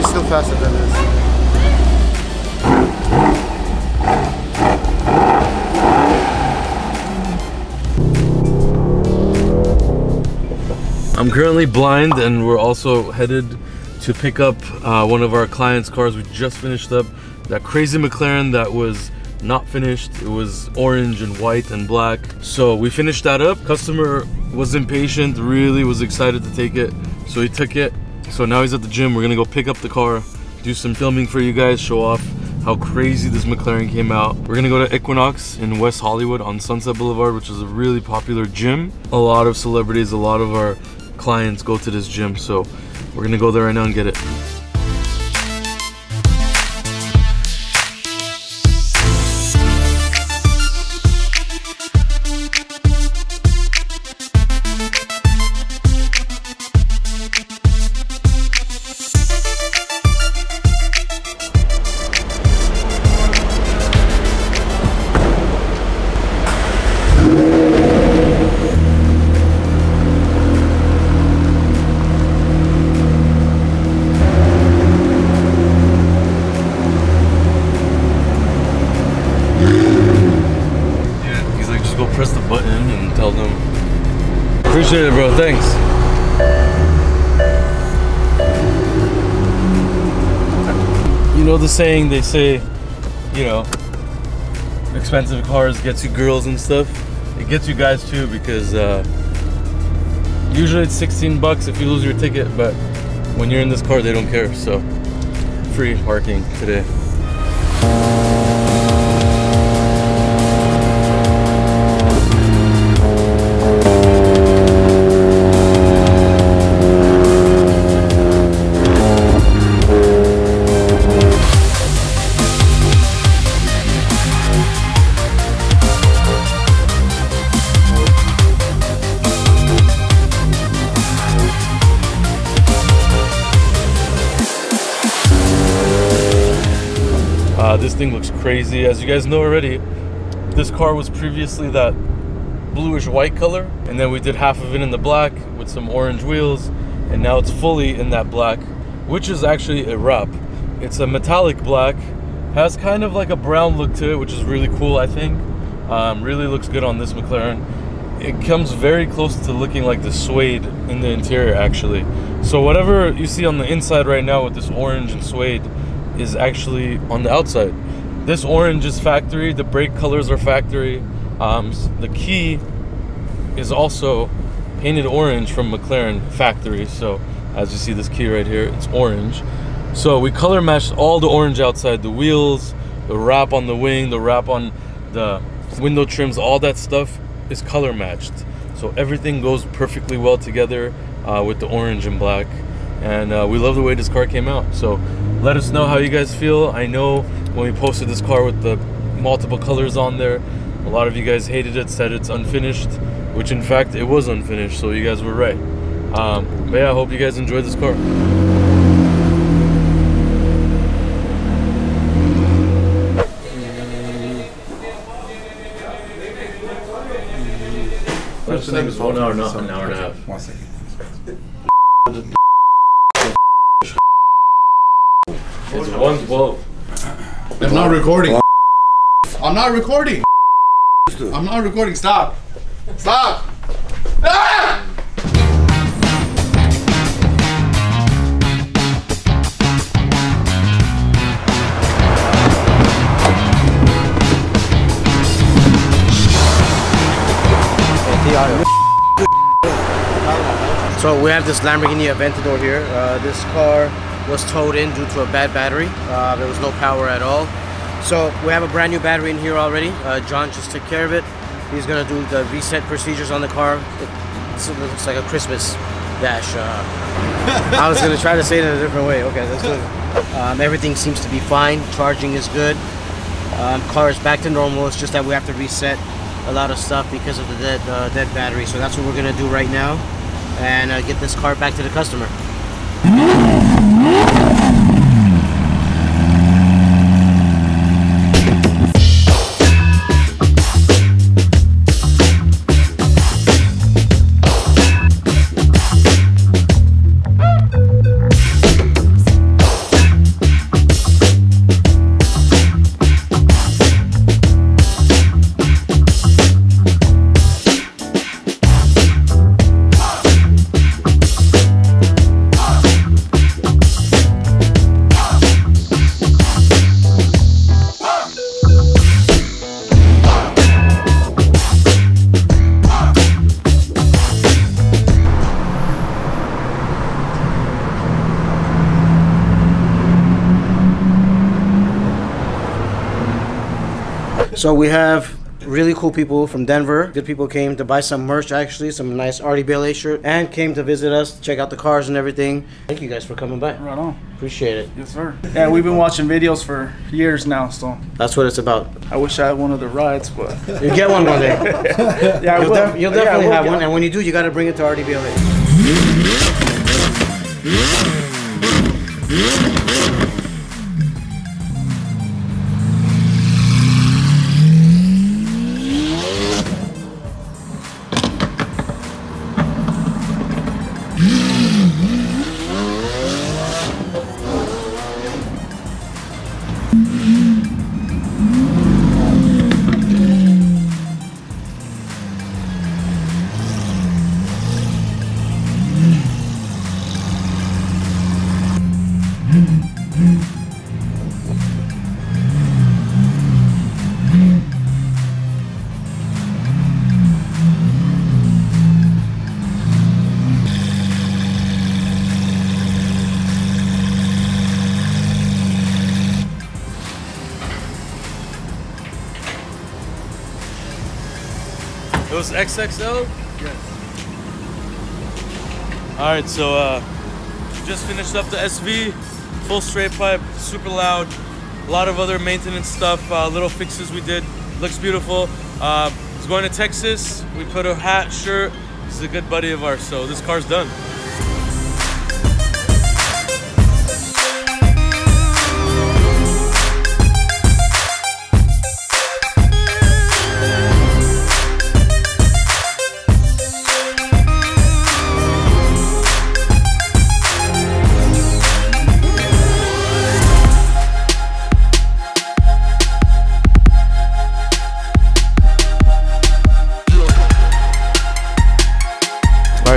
is still faster than this. I'm currently blind, and we're also headed to pick up one of our clients' cars. We just finished up that crazy McLaren that was not finished. It was orange and white and black. So we finished that up. Customer was impatient, really was excited to take it. So he took it. So now he's at the gym. We're gonna go pick up the car, do some filming for you guys, show off how crazy this McLaren came out. We're gonna go to Equinox in West Hollywood on Sunset Boulevard, which is a really popular gym. A lot of celebrities, a lot of our clients go to this gym, so we're gonna go there right now and get it. Press the button and tell them. Appreciate it, bro. Thanks. You know the saying they say, you know, expensive cars get you girls and stuff. It gets you guys too, because usually it's 16 bucks if you lose your ticket, but when you're in this car, they don't care. So free parking today. This thing looks crazy. As you guys know already, this car was previously that bluish white color, and then we did half of it in the black with some orange wheels, and now it's fully in that black, which is actually a wrap. It's a metallic black, has kind of like a brown look to it, which is really cool. I think really looks good on this McLaren. It comes very close to looking like the suede in the interior, actually. So whatever you see on the inside right now with this orange and suede is actually on the outside. This orange is factory, the brake colors are factory, the key is also painted orange from McLaren factory. So as you see this key right here, it's orange. So we color matched all the orange outside, the wheels, the wrap on the wing, the wrap on the window trims, all that stuff is color matched, so everything goes perfectly well together with the orange and black. And we love the way this car came out, so let us know how you guys feel. I know when we posted this car with the multiple colors on there, a lot of you guys hated it, said it's unfinished, which in fact it was unfinished, so you guys were right. But yeah, I hope you guys enjoyed this car. First thing is 1 hour, not an hour and a half. 1 second. It's 112. I'm not recording. I'm not recording. I'm not recording. Stop. Stop. Ah! So we have this Lamborghini Aventador here. This car was towed in due to a bad battery. There was no power at all. So we have a brand new battery in here already. John just took care of it. He's gonna do the reset procedures on the car. It looks like a Christmas dash. I was gonna try to say it in a different way. Okay, that's good. Everything seems to be fine. Charging is good. Car is back to normal. It's just that we have to reset a lot of stuff because of the dead battery. So that's what we're gonna do right now, and get this car back to the customer. So we have really cool people from Denver. Good people came to buy some merch, actually, some nice RDBLA shirt, and came to visit us, check out the cars and everything. Thank you guys for coming by. Right on. Appreciate it. Yes, sir. Yeah, we've been watching videos for years now, so. That's what it's about. I wish I had one of the rides, but. You'll get one day. Yeah, I will. You'll definitely have one, and when you do, you gotta bring it to RDBLA. It was XXL? Yes. Alright, so just finished up the SV, full straight pipe, super loud, a lot of other maintenance stuff, little fixes we did, looks beautiful. It's going to Texas, we put a hat, shirt, this is a good buddy of ours, so this car's done.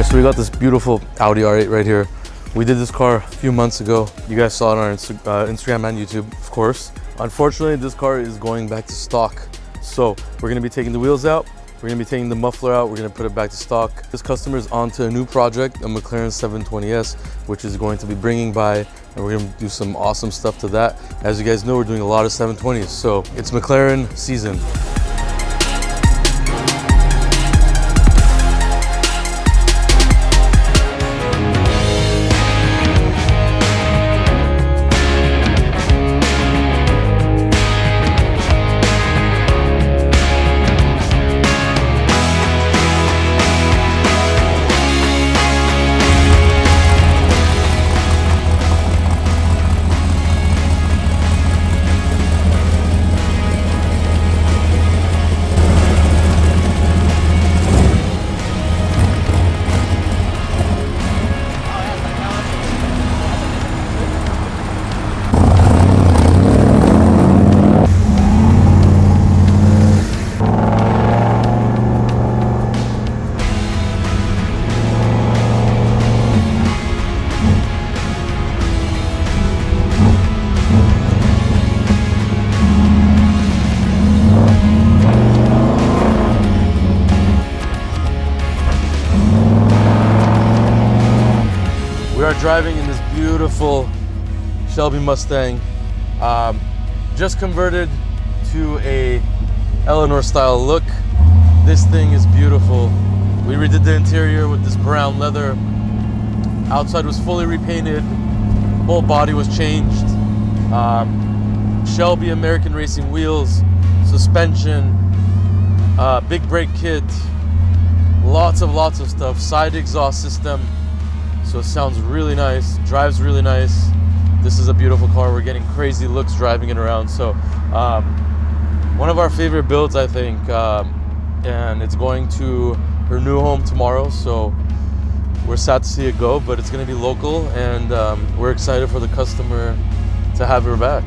So we got this beautiful Audi R8 right here. We did this car a few months ago. You guys saw it on our Instagram and YouTube, of course. Unfortunately, this car is going back to stock. So we're gonna be taking the wheels out, we're gonna be taking the muffler out, we're gonna put it back to stock. This customer is onto a new project, a McLaren 720S, which is going to be bringing by, and we're gonna do some awesome stuff to that. As you guys know, we're doing a lot of 720s, so it's McLaren season. Driving in this beautiful Shelby Mustang, just converted to a Eleanor style look. This thing is beautiful. We redid the interior with this brown leather. Outside was fully repainted. Whole body was changed. Shelby American racing wheels, suspension, big brake kit, lots of stuff. Side exhaust system. So it sounds really nice, drives really nice. This is a beautiful car. We're getting crazy looks driving it around. So one of our favorite builds, I think, and it's going to her new home tomorrow. So we're sad to see it go, but it's gonna be local, and we're excited for the customer to have her back.